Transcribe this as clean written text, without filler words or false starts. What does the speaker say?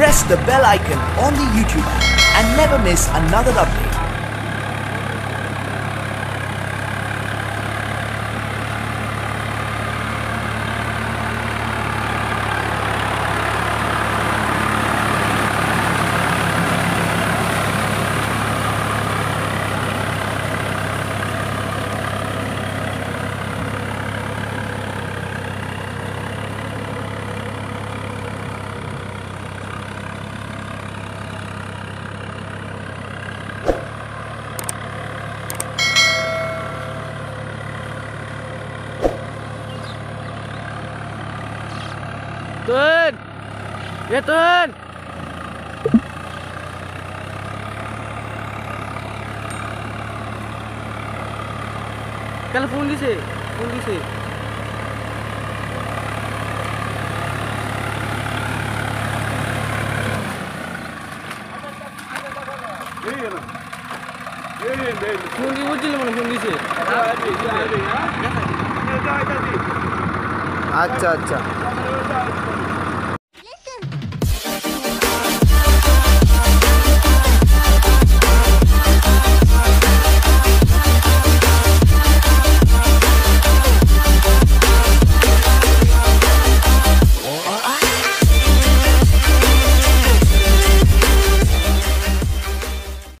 press the bell icon on the YouTube app and never miss another update. Tun! Ya Tun! Kalau phone di se. Ye na. Phone di se. Acha.